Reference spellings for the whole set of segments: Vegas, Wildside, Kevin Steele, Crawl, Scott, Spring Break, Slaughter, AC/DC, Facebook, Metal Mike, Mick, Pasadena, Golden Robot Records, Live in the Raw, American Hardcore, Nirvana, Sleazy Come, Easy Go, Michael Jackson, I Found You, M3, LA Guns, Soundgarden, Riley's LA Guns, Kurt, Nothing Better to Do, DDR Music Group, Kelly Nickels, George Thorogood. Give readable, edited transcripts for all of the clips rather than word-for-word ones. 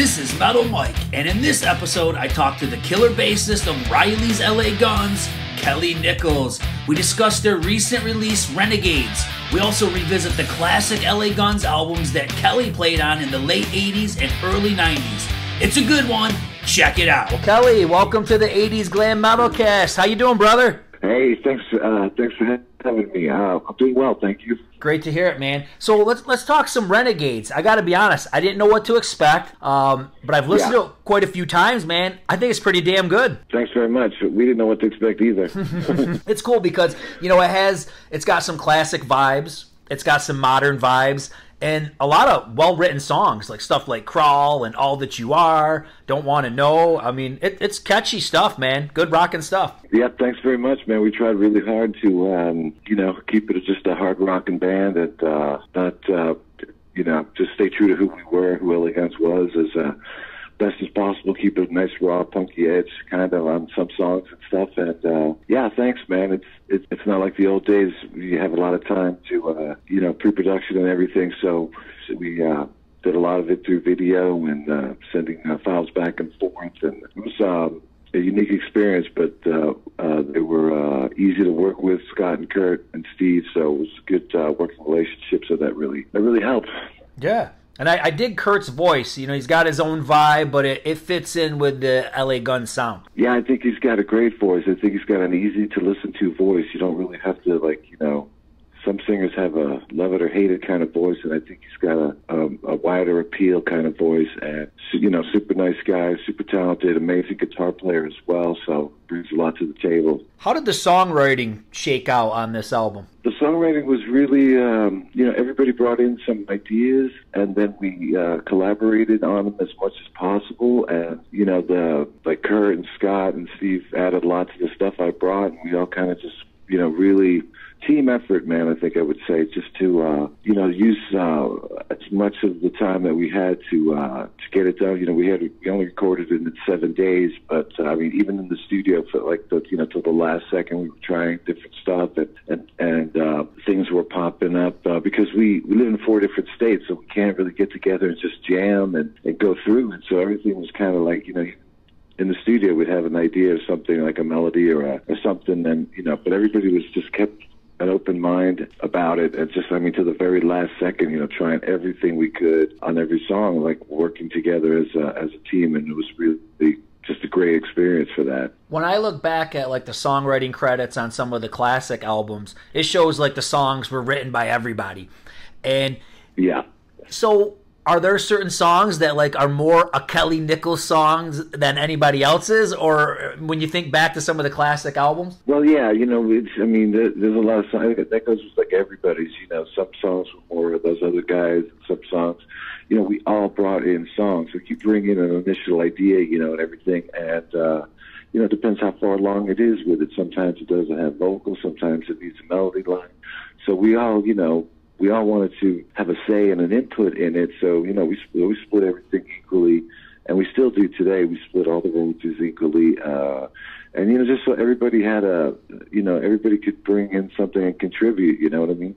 This is Metal Mike, and in this episode, I talk to the killer bassist of Riley's LA Guns, Kelly Nickels. We discuss their recent release, Renegades. We also revisit the classic LA Guns albums that Kelly played on in the late 80s and early 90s. It's a good one. Check it out. Well, Kelly, welcome to the 80s Glam Metalcast. How you doing, brother? Hey, thanks for having me. I'm doing well, thank you. Great to hear it, man. So let's talk some Renegades. I got to be honest, I didn't know what to expect, but I've listened to it quite a few times, man. I think it's pretty damn good. Thanks very much. We didn't know what to expect either. It's cool because, you know, it's got some classic vibes. It's got some modern vibes. And a lot of well-written songs, like stuff like Crawl and All That You Are, Don't Wanna Know. I mean, it's catchy stuff, man. Good rockin' stuff. Yeah, thanks very much, man. We tried really hard to, you know, keep it just a hard rockin' band and not, you know, just stay true to who we were, who LA Guns was, as best as possible. Keep it a nice, raw, punky edge, kind of, on some songs and stuff. And yeah, thanks, man. It's not like the old days. You have a lot of time to, you know, pre-production and everything. So we did a lot of it through video and sending files back and forth. And it was a unique experience, but they were easy to work with, Scott and Kurt and Steve. So it was a good working relationship. So that really helped. Yeah. And I dig Kurt's voice. You know, he's got his own vibe, but it fits in with the LA Gun sound. Yeah, I think he's got a great voice. I think he's got an easy-to-listen-to voice. You don't really have to, like, you know, some singers have a love it or hate it kind of voice, and I think he's got a wider appeal kind of voice. And, you know, super nice guy, super talented, amazing guitar player as well, so brings a lot to the table. How did the songwriting shake out on this album? The songwriting was really, you know, everybody brought in some ideas, and then we collaborated on them as much as possible. And, you know, like Kurt and Scott and Steve added lots of the stuff I brought, and we all kind of just, you know, really team effort, man, I think I would say, just to, you know, use as much of the time that we had to get it done. You know, we only recorded it in 7 days, but, I mean, even in the studio, for like, you know, till the last second, we were trying different stuff, and things were popping up, because we live in 4 different states, so we can't really get together and just jam and go through, and so everything was kind of like, you know, in the studio, we'd have an idea of something, like a melody or something, and, you know, but everybody was just kept an open mind about it, and just, I mean, to the very last second, you know, trying everything we could on every song, like working together as a team, and it was really just a great experience for that. When I look back at, like, the songwriting credits on some of the classic albums, it shows, like, the songs were written by everybody. And yeah, so are there certain songs that, like, are more a Kelly Nickels songs than anybody else's, or when you think back to some of the classic albums? Well, yeah, you know, I mean, there's a lot of songs. That goes with, like, everybody's, you know, some songs were more of those other guys, some songs. You know, we all brought in songs. Like, you bring in an initial idea, you know, and everything, and, you know, it depends how far along it is with it. Sometimes it doesn't have vocals. Sometimes it needs a melody line. So we all, you know, we all wanted to have a say and an input in it, so, you know, we split everything equally, and we still do today. We split all the royalties equally, and, you know, just so everybody had you know, everybody could bring in something and contribute, you know what I mean?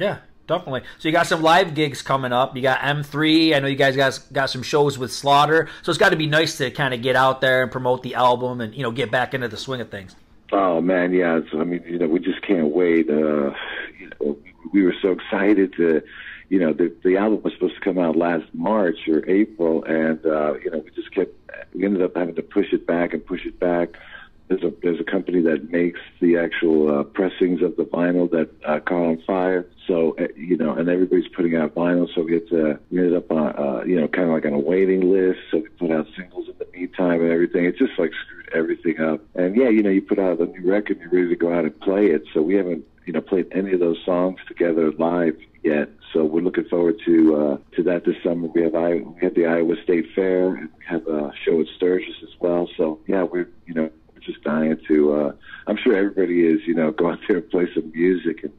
Yeah, definitely. So you got some live gigs coming up. You got M3. I know you guys got some shows with Slaughter, so it's got to be nice to kind of get out there and promote the album and, you know, get back into the swing of things. Oh, man, yeah. So, I mean, you know, we just can't wait. You know, we were so excited to, you know, the album was supposed to come out last March or April, and, you know, we ended up having to push it back and push it back. There's a company that makes the actual pressings of the vinyl that caught on fire. So, you know, and everybody's putting out vinyl, so we ended up, you know, kind of like on a waiting list, so we put out singles in the meantime and everything. It just, like, screwed everything up. And, yeah, you know, you put out a new record, you're ready to go out and play it, so we haven't, you know, played any of those songs together live yet, so we're looking forward to that this summer. We have the Iowa State Fair, and we have a show at Sturgis as well. So yeah, we're just dying to. I'm sure everybody is, you know, go out there and play some music and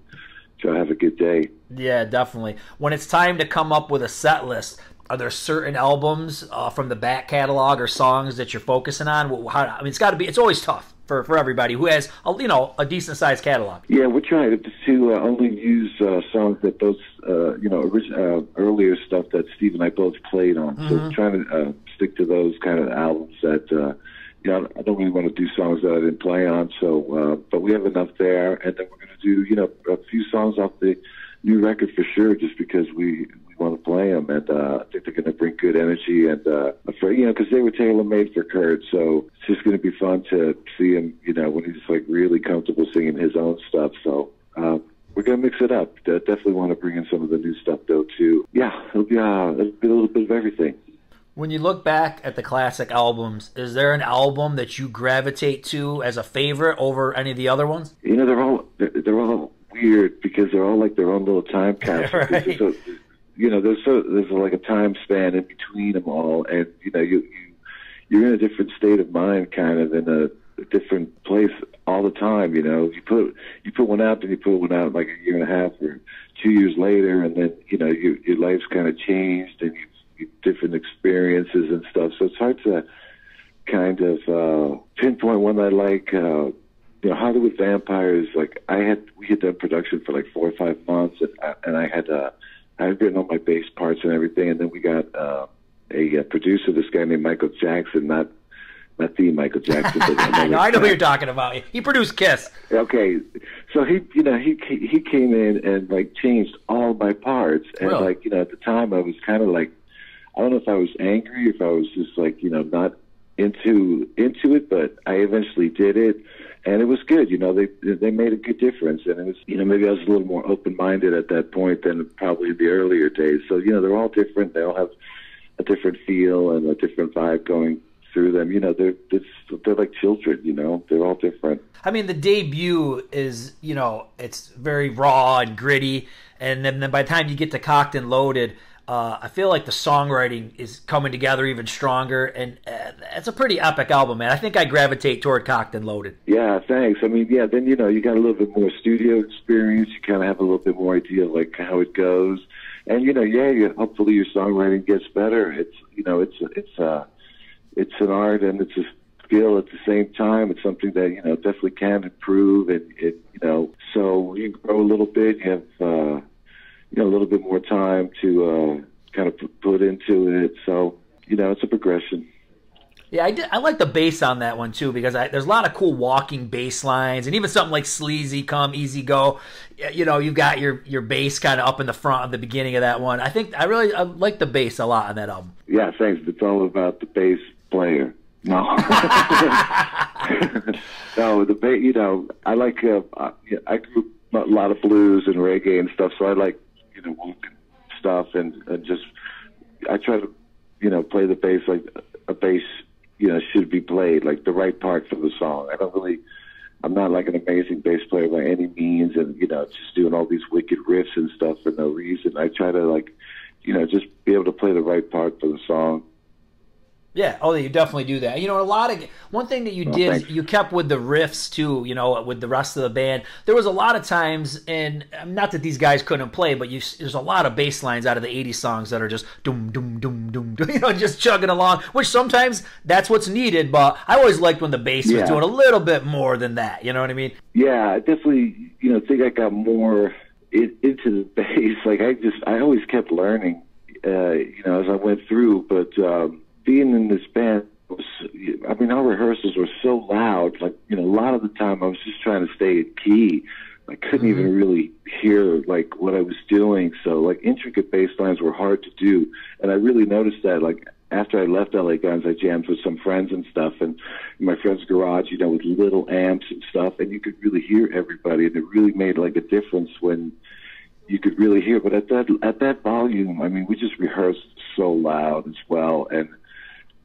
try to have a good day. Yeah, definitely. When it's time to come up with a set list, are there certain albums from the back catalog or songs that you're focusing on? I mean, it's got to be. It's always tough. for everybody who has a, a decent sized catalog. Yeah, we're trying to only use songs that those earlier stuff that Steve and I both played on. Mm-hmm. So we're trying to stick to those kind of albums that I don't really want to do songs that I didn't play on. So, but we have enough there, and then we're going to do a few songs off the new record for sure, just because we want to play them, and I think they're going to bring good energy, and because they were tailor-made for Kurt, so it's just going to be fun to see him, when he's like really comfortable singing his own stuff. So we're going to mix it up. Definitely want to bring in some of the new stuff though too. Yeah, it'll be a little bit of everything. When you look back at the classic albums, is there an album that you gravitate to as a favorite over any of the other ones? They're all weird because they're all like their own little time capsule. Right. There's like a time span in between them all, and you're in a different state of mind, kind of in a different place all the time. You put one out, then you put one out like a year and a half or 2 years later, and then your life's kind of changed and you've different experiences and stuff. So it's hard to kind of pinpoint one that I like. Hollywood Vampires, like we had done production for like 4 or 5 months, and I had written all my bass parts and everything, and then we got a producer, this guy named Michael Jackson, not the Michael Jackson. No, I know who you're talking about. He produced Kiss. Okay, so he came in and like changed all my parts, and really? At the time I was kind of like, I don't know if I was angry, if I was just like not into it, but I eventually did it. And it was good, they made a good difference. And it was, maybe I was a little more open-minded at that point than probably the earlier days. So, they're all different. They all have a different feel and a different vibe going through them. They're like children, they're all different. I mean, the debut is, it's very raw and gritty. And then by the time you get to Cocked and Loaded, I feel like the songwriting is coming together even stronger, and it's a pretty epic album, man. I think I gravitate toward Cocked and Loaded. Yeah, thanks. I mean, yeah, then, you got a little bit more studio experience. You kind of have a little bit more idea of, like, how it goes. And, hopefully your songwriting gets better. It's, it's an art, and it's a skill at the same time. It's something that, definitely can improve, and, so you grow a little bit. You have... a little bit more time to kind of put into it. So, it's a progression. Yeah, I like the bass on that one, too, because there's a lot of cool walking bass lines, and even something like Sleazy Come, Easy Go. You've got your bass kind of up in the front of the beginning of that one. I like the bass a lot on that album. Yeah, thanks. It's all about the bass player. No. No, the bass, I like, I grew up a lot of blues and reggae and stuff, so I like walking stuff, and just I try to play the bass like a bass should be played, like the right part for the song. I'm not like an amazing bass player by any means, and just doing all these wicked riffs and stuff for no reason. I try to like just be able to play the right part for the song. Yeah, oh, you definitely do that. One thing that you did is you kept with the riffs too, with the rest of the band. There was a lot of times, and not that these guys couldn't play, but there's a lot of bass lines out of the 80s songs that are just doom, doom, doom, doom, doom, just chugging along, which sometimes that's what's needed, but I always liked when the bass was doing a little bit more than that, you know what I mean? Yeah, I definitely, think I got more into the bass. Like, I always kept learning, as I went through, but... being in this band, our rehearsals were so loud. Like, a lot of the time I was just trying to stay in key. I couldn't even really hear, like, what I was doing. So, like, intricate bass lines were hard to do. And I really noticed that, like, after I left LA Guns, I jammed with some friends and stuff, and in my friend's garage, with little amps and stuff. And you could really hear everybody. And it really made, like, a difference when you could really hear. But at that volume, I mean, we just rehearsed so loud as well. And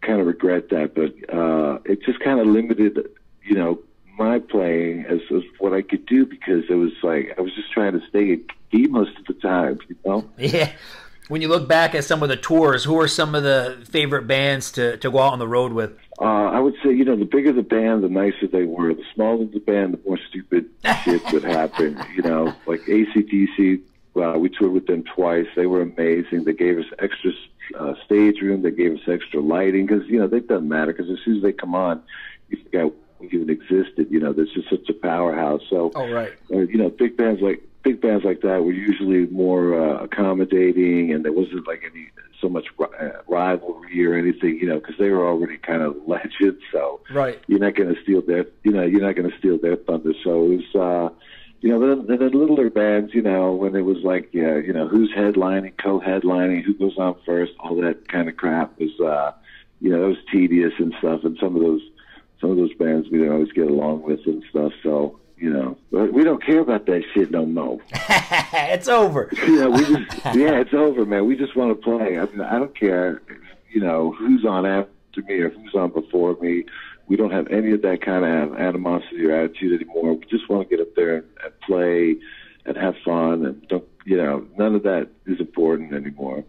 kind of regret that, but it just kind of limited, my playing as what I could do, because it was like I was just trying to stay in key most of the time, Yeah. When you look back at some of the tours, who are some of the favorite bands to go out on the road with? I would say, the bigger the band, the nicer they were. The smaller the band, the more stupid shit would happen, Like AC/DC, we toured with them twice. They were amazing. They gave us extra stage room. They gave us extra lighting because, they've done that, because as soon as they come on, you forget even existed. You know, this is such a powerhouse. So, you know, big bands like that were usually more accommodating, and there wasn't like any so much rivalry or anything, you know, because they were already kind of legends. So, you're not going to steal their, you know, you're not going to steal their thunder. So it was, you know, the littler bands, you know, when it was like, you know, who's headlining, co-headlining, who goes on first, all that kind of crap was, you know, it was tedious and stuff. And some of those bands we didn't always get along with and stuff. So, you know, but we don't care about that shit no more. It's over. Yeah, we just, yeah, it's over, man. We just want to play. I mean, I don't care, you know, who's on after me or who's on before me. We don't have any of that kind of animosity or attitude anymore. We just want to get up there and play and have fun. And don't, you know, none of that is important anymore.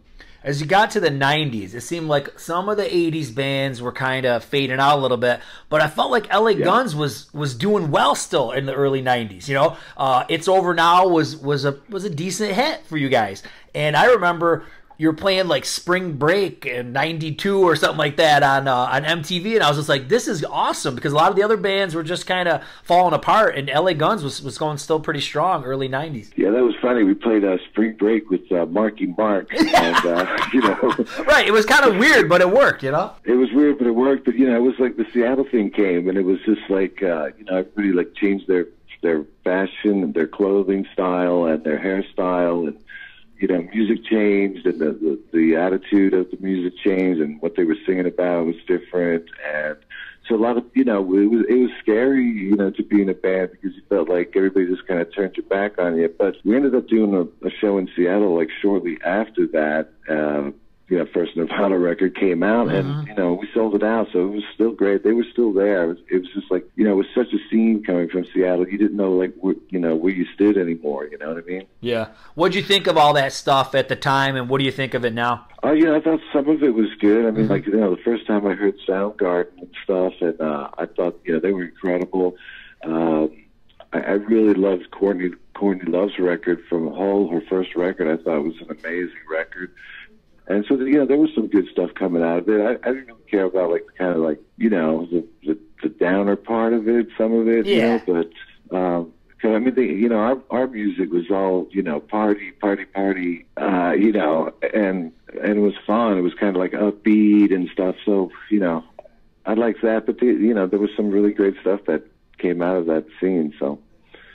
As you got to the 90s, it seemed like some of the 80s bands were kind of fading out a little bit, but I felt like LA Guns was doing well still in the early 90s. You know, It's Over Now was a decent hit for you guys. And I remember you're playing like Spring Break in 92 or something like that on MTV, and I was just like, this is awesome, because a lot of the other bands were just kind of falling apart, and LA Guns was going still pretty strong early 90s. Yeah, that was funny. We played Spring Break with Marky Mark, and, you know. Right, it was kind of weird, but it worked, you know? It was weird, but it worked, but, you know, it was like the Seattle thing came, and it was just like, you know, everybody like changed their fashion and their clothing style and their hairstyle, and you know, music changed, and the attitude of the music changed, and what they were singing about was different. And so a lot of, you know, it was scary, you know, to be in a band, because you felt like everybody just kind of turned your back on you. But we ended up doing a show in Seattle, like, shortly after that, you know, first Nirvana record came out, and, you know, we sold it out, so it was still great. They were still there. It was just like, you know, it was such a scene coming from Seattle. You didn't know, like, you know, where you stood anymore, you know what I mean? Yeah. What'd you think of all that stuff at the time, and what do you think of it now? Oh, you know, I thought some of it was good. I mean, like, you know, the first time I heard Soundgarden and stuff, and I thought, you know, they were incredible. I really loved Courtney Love's record from Hole, her first record. I thought it was an amazing record. And so, you know, there was some good stuff coming out of it. I didn't really care about, like, kind of, like, you know, the downer part of it, some of it, you know, but, cause, I mean, you know, our music was all, you know, party, you know, and it was fun. It was kind of, like, upbeat and stuff. So, you know, I liked that, but, you know, there was some really great stuff that came out of that scene, so.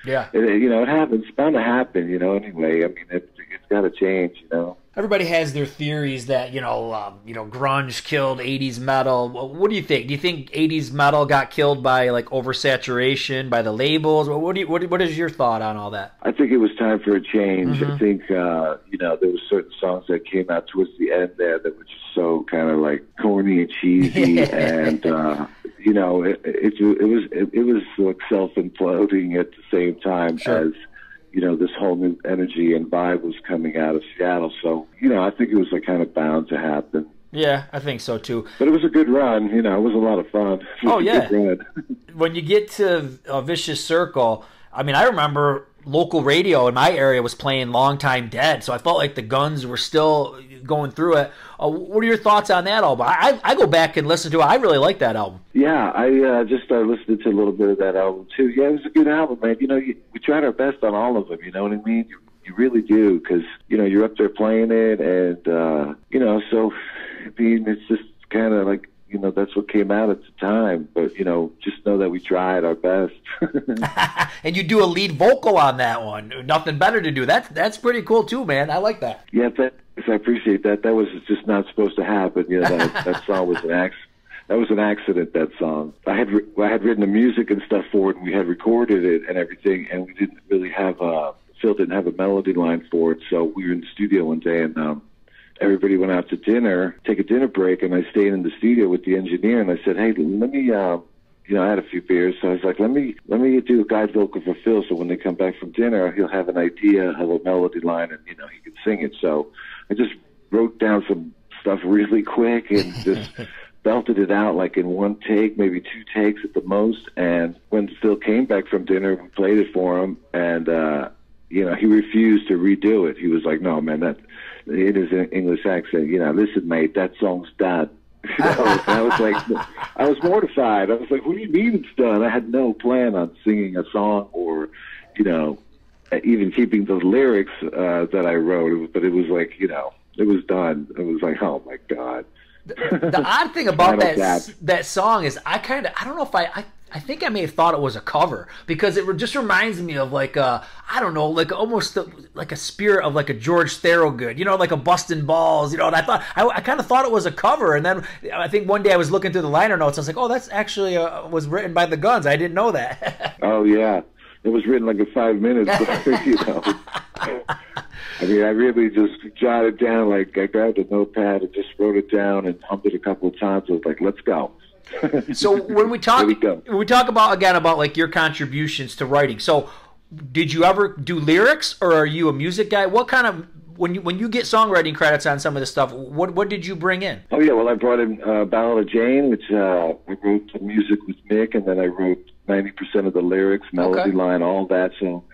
Yeah. You know, it happens. It's bound to happen, you know, anyway. I mean, it's got to change, you know. Everybody has their theories that, you know, grunge killed 80s metal. What do you think? Do you think 80s metal got killed by, like, oversaturation, by the labels? What is your thought on all that? I think it was time for a change. I think, you know, there were certain songs that came out towards the end there that were just so kind of, like, corny and cheesy. And, you know, it was like self-imploding at the same time as, you know, this whole new energy and vibe was coming out of Seattle. So, you know, I think it was, like, kind of bound to happen. Yeah, I think so, too. But it was a good run. You know, it was a lot of fun. Oh, yeah. When you get to a Vicious Circle, I mean, I remember local radio in my area was playing Long Time Dead, so I felt like the Guns were still going through it. What are your thoughts on that album? I go back and listen to it. I really like that album. Yeah, I just started listening to a little bit of that album, too. Yeah, it was a good album, man. You know, we tried our best on all of them, you know what I mean? You really do, because, you know, you're up there playing it, and, you know, so, I mean, it's just kind of like, you know, that's what came out at the time. But, you know, just know that we tried our best. And you do a lead vocal on that one. Nothing better to do. That's pretty cool, too, man. I like that. Yeah, I appreciate that. That was just not supposed to happen. You know, that song was an accident. That was an accident, that song. I had written the music and stuff for it, and we had recorded it and everything, and we didn't really have Phil didn't have a melody line for it, so we were in the studio one day, and everybody went out to dinner, take a dinner break, and I stayed in the studio with the engineer, and I said, hey, let me, you know, I had a few beers, so I was like, let me do a guide vocal for Phil, so when they come back from dinner, he'll have an idea of a melody line, and, you know, he can sing it. So I just wrote down some stuff really quick and just belted it out, like, in one take, maybe two takes at the most, and when Phil came back from dinner, we played it for him, and, you know, he refused to redo it. He was like, no, man, that... It is an English accent, you know, listen, mate, that song's done. You know, and I was like, I was mortified. I was like, what do you mean it's done? I had no plan on singing a song or, you know, even keeping the lyrics that I wrote. But it was like, you know, it was done. It was like, oh, my God. The odd thing about that song is I kind of, I don't know if I think I may have thought it was a cover because it just reminds me of like a, I don't know, like almost like a spirit of like a George Thorogood, you know, like a Bustin' Balls, you know, and I thought, I kind of thought it was a cover. And then I think one day I was looking through the liner notes. I was like, oh, that's actually was written by the Guns. I didn't know that. Oh, yeah. It was written like in 5 minutes, but, you know. I mean, I really just jotted down, like I grabbed a notepad and just wrote it down and hummed it a couple of times. I was like, let's go. So when we talk about, again, about like your contributions to writing. So did you ever do lyrics or are you a music guy? What kind of, when you get songwriting credits on some of this stuff, what did you bring in? Oh, yeah, well, I brought in Ballad of Jayne, which I wrote the music with Mick, and then I wrote 90% of the lyrics, melody line, all that. So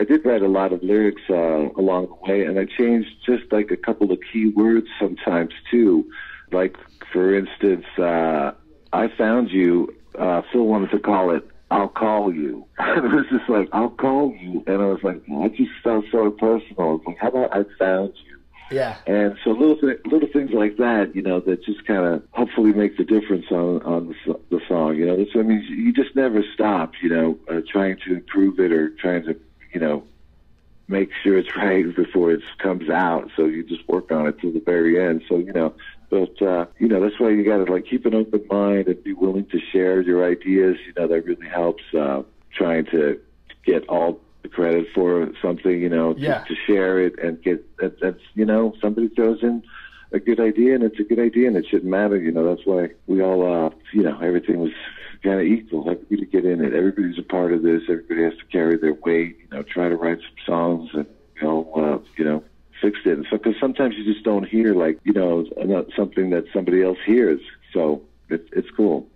I did write a lot of lyrics along the way, and I changed just like a couple of key words sometimes too. Like, for instance, I Found You, Phil wanted to call it, I'll Call You. It was just like, I'll call you. And I was like, I just felt so impersonal. I was like, how about I Found You? Yeah. And so little things like that, you know, that just kind of hopefully make the difference on the song, you know. So, I mean, you just never stop, you know, trying to improve it or trying to, you know, make sure it's right before it comes out. So you just work on it till the very end. So, you know, but, you know, that's why you got to, like, keep an open mind and be willing to share your ideas. You know, that really helps trying to get all the credit for something, you know, yeah, to share it and get that's, you know, somebody throws in a good idea and it's a good idea and it shouldn't matter. You know, that's why we all, you know, everything was kind of equal. Everybody to get in it. Everybody's a part of this. Everybody has to carry their weight, you know, try to write some songs and, you know, fixed it. So, because sometimes you just don't hear, like, you know, something that somebody else hears. So it's cool.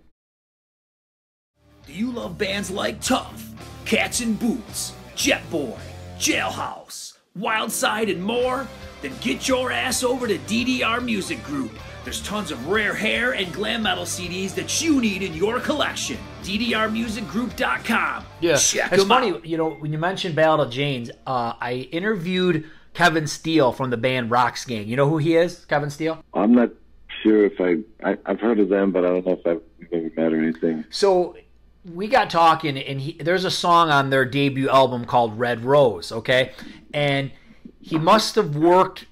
Do you love bands like Tough, Cats in Boots, Jetboy, Jailhouse, Wildside, and more? Then get your ass over to DDR Music Group. There's tons of rare hair and glam metal CDs that you need in your collection. DDRmusicgroup.com. Yeah, check it's funny, out. You know, when you mentioned Ballad of Jayne, I interviewed Kevin Steele from the band Rock's Gang. You know who he is, Kevin Steele? I'm not sure if I've heard of them, but I don't know if I've ever met or anything. So we got talking, and there's a song on their debut album called Red Rose, okay? And he must have worked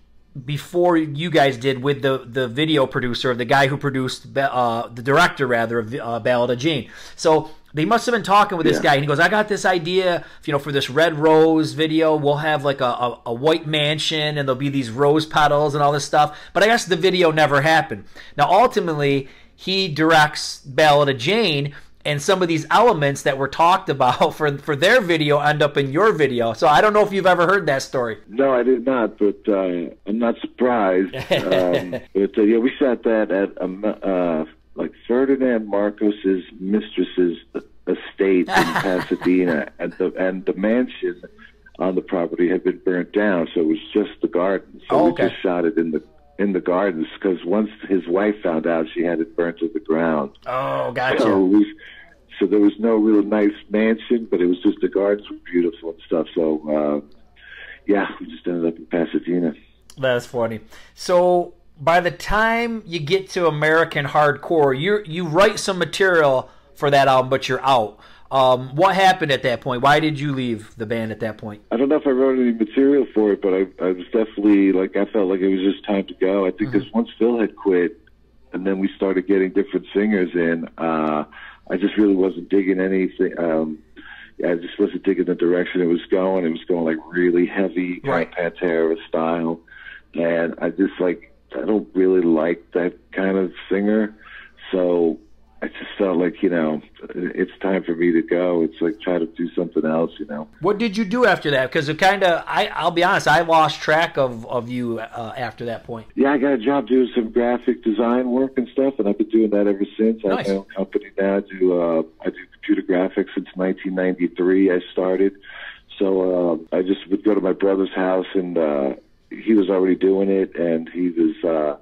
before you guys did with the video producer, the guy who produced, the director, rather, of Ballad of Jayne. So they must have been talking with this guy, and he goes, I got this idea, you know, for this Red Rose video. We'll have like a white mansion, and there'll be these rose petals and all this stuff. But I guess the video never happened. Now, ultimately, he directs Ballad of Jayne, and some of these elements that were talked about for their video end up in your video. So I don't know if you've ever heard that story. No, I did not, but I'm not surprised. But yeah, we shot that at like Ferdinand Marcos's mistress's estate in Pasadena, and the mansion on the property had been burnt down, so it was just the garden. So we just shot it in the gardens, because once his wife found out, she had it burnt to the ground. Oh, gotcha. So there was no real nice mansion, but it was just the gardens were beautiful and stuff. So, yeah, we just ended up in Pasadena. That's funny. So by the time you get to American Hardcore, you write some material for that album, but you're out. What happened at that point? Why did you leave the band at that point? I don't know if I wrote any material for it, but I was definitely, like, I felt like it was just time to go. I think because once Phil had quit and then we started getting different singers in, I just really wasn't digging anything. I just wasn't digging the direction it was going. It was going, like, really heavy, kind of Pantera style. And I just, like, I don't really like that kind of singer. So I just felt like, you know, it's time for me to go. It's like, try to do something else, you know. What did you do after that? Because it kind of, I'll be honest, I lost track of you after that point. Yeah, I got a job doing some graphic design work and stuff, and I've been doing that ever since. Nice. I have my own company now. I do computer graphics since 1993 I started. So I just would go to my brother's house, and he was already doing it, and he was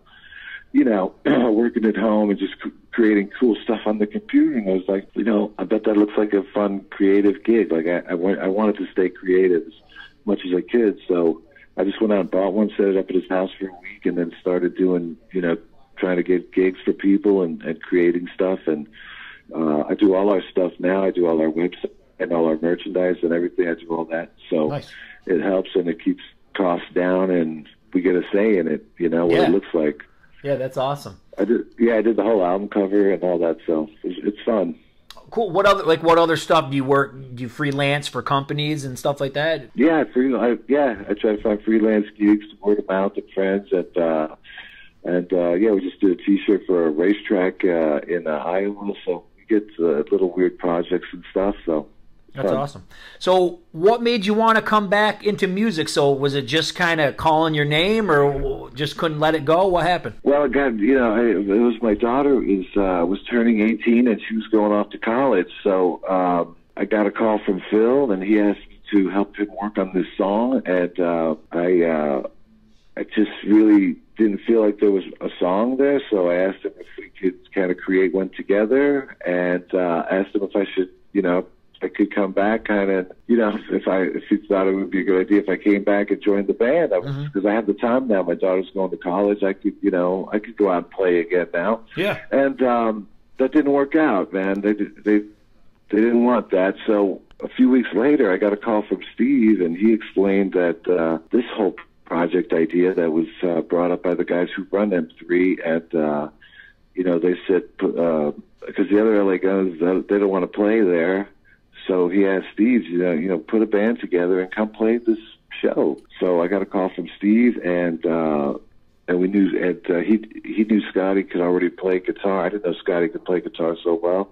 you know, working at home and just creating cool stuff on the computer. And I was like, you know, I bet that looks like a fun, creative gig. Like I wanted to stay creative as much as I could. So I just went out and bought one, set it up at his house for a week, and then started doing, you know, trying to get gigs for people and creating stuff. And I do all our stuff now. I do all our website and all our merchandise and everything. I do all that. So nice. It helps, and it keeps costs down, and we get a say in it, you know, what it looks like. Yeah, that's awesome. I did the whole album cover and all that, so it's fun. Cool. What other stuff do you work? Do you freelance for companies and stuff like that? Yeah, I try to find freelance gigs, word of mouth, and friends, and we just did a T-shirt for a racetrack in Iowa, so we get little weird projects and stuff. So that's awesome. So what made you want to come back into music? So was it just kind of calling your name, or just couldn't let it go? What happened? Well, God, you know, it was my daughter was turning 18, and she was going off to college. So I got a call from Phil, and he asked me to help him work on this song. And I just really didn't feel like there was a song there. So I asked him if we could kind of create one together, and asked him if I should, you know, I could come back, kind of, you know, if he thought it would be a good idea if I came back and joined the band, because I have the time now. My daughter's going to college. I could, you know, I could go out and play again now. Yeah. And that didn't work out, man. They didn't want that. So a few weeks later, I got a call from Steve, and he explained that this whole project idea that was brought up by the guys who run M3 at, you know, they said, because the other LA Guns, they don't want to play there. So he asked Steve, you know, put a band together and come play this show. So I got a call from Steve, and we knew, and he knew Scotty could already play guitar. I didn't know Scotty could play guitar so well,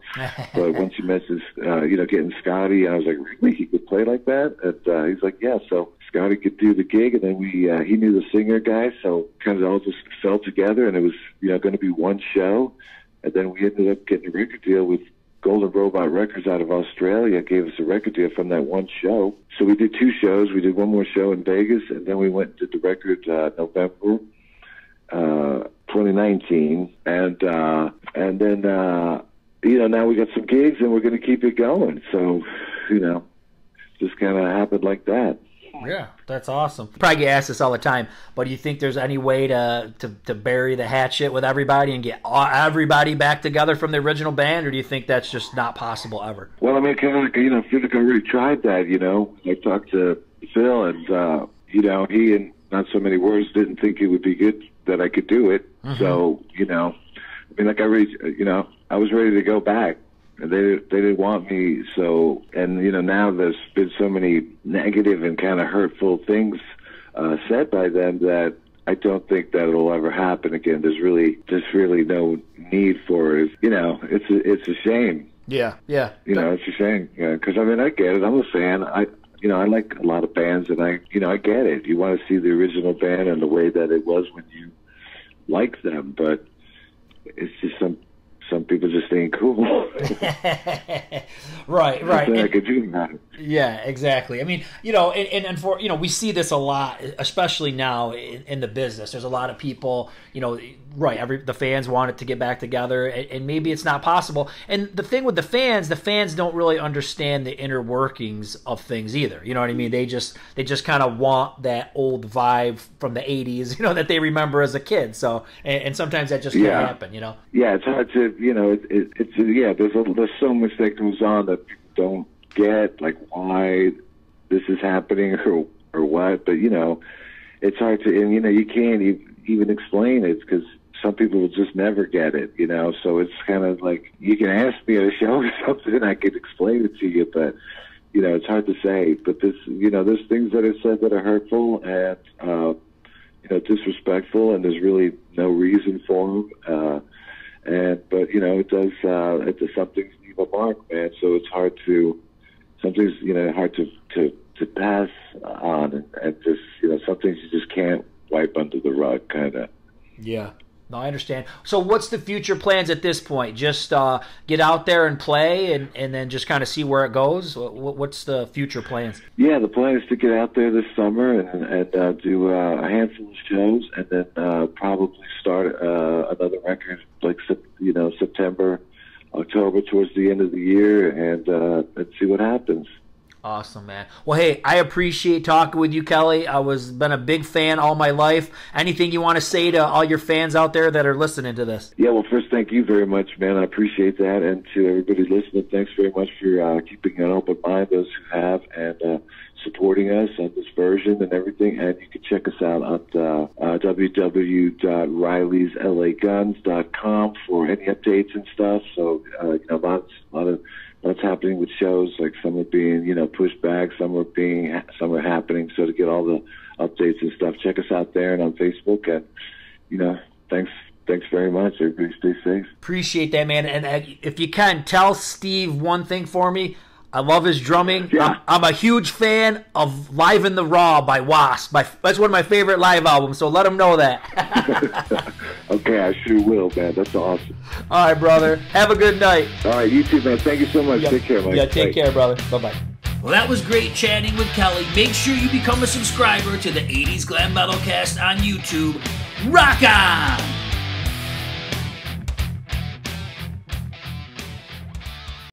but once you mentioned, you know, getting Scotty, I was like, really, he could play like that? And he's like, yeah. So Scotty could do the gig, and then he knew the singer guy, so kind of all just fell together, and it was, you know, going to be one show, and then we ended up getting a record deal with Golden Robot Records out of Australia. Gave us a record deal from that one show. So we did two shows. We did one more show in Vegas, and then we went and did the record November 2019. And then you know, now we got some gigs, and we're going to keep it going. So, you know, just kind of happened like that. Yeah, that's awesome. You probably get asked this all the time, but do you think there's any way to bury the hatchet with everybody and get everybody back together from the original band, or do you think that's just not possible ever? Well, I mean, kind of, you know, I feel like I really tried that, you know. I talked to Phil, and, you know, he, in not so many words, didn't think it would be good that I could do it. Mm-hmm. So, you know, I mean, like I really, you know, I was ready to go back. They didn't want me, so, and you know, now there's been so many negative and kind of hurtful things said by them that I don't think that it'll ever happen again. There's really no need for it. You know, it's a shame. Yeah. You know, it's a shame, because I mean, I get it. I'm a fan. You know, I like a lot of bands, and I get it. You want to see the original band and the way that it was when you liked them, but it's just some people just ain't cool. Right. I could do that. Yeah, exactly. I mean, you know, and for, you know, we see this a lot, especially now in the business. There's a lot of people, you know, right, the fans want it to get back together, and maybe it's not possible. And the thing with the fans don't really understand the inner workings of things either. You know what I mean? They just kind of want that old vibe from the 80s, you know, that they remember as a kid. So, and sometimes that just can't happen, you know? Yeah, it's hard to, you know, there's so much that goes on that people don't get, like, why this is happening or what, but, you know, it's hard to, and, you know, you can't even explain it, because some people will just never get it, you know, so it's kind of like, you can ask me at a show or something, I could explain it to you, but, you know, it's hard to say, but this, you know, there's things that are said that are hurtful and, you know, disrespectful, and there's really no reason for them, but, you know, it does some things leave a mark, man, so it's hard to, something's, you know, hard to pass on, and just, you know, some things you just can't wipe under the rug, kind of. Yeah, No, I understand. So what's the future plans at this point? Just get out there and play and then just kind of see where it goes? What's the future plans? Yeah, the plan is to get out there this summer and do a handful of shows and then probably start another record like, you know, September, October, towards the end of the year and see what happens. Awesome, man. Well, hey, I appreciate talking with you, Kelly. I've been a big fan all my life. Anything you want to say to all your fans out there that are listening to this? Yeah, well, first, thank you very much, man. I appreciate that. And to everybody listening, thanks very much for keeping an open mind, those who have, and supporting us on this version and everything. And you can check us out at www.rileysLAguns.com for any updates and stuff. So, you know, lots happening with shows. Like some are being, you know, pushed back, some are happening. So to get all the updates and stuff, check us out there and on Facebook. And you know, thanks very much. Everybody, stay safe. Appreciate that, man. And if you can, tell Steve one thing for me. I love his drumming. Yeah. I'm a huge fan of Live in the Raw by Wasp. That's one of my favorite live albums, so let him know that. Okay, I sure will, man. That's awesome. All right, brother. Have a good night. All right, you too, man. Thank you so much. Yep. Take care, Mike. Yeah, take care, brother. Bye-bye. Well, that was great chatting with Kelly. Make sure you become a subscriber to the 80s Glam Metalcast on YouTube. Rock on!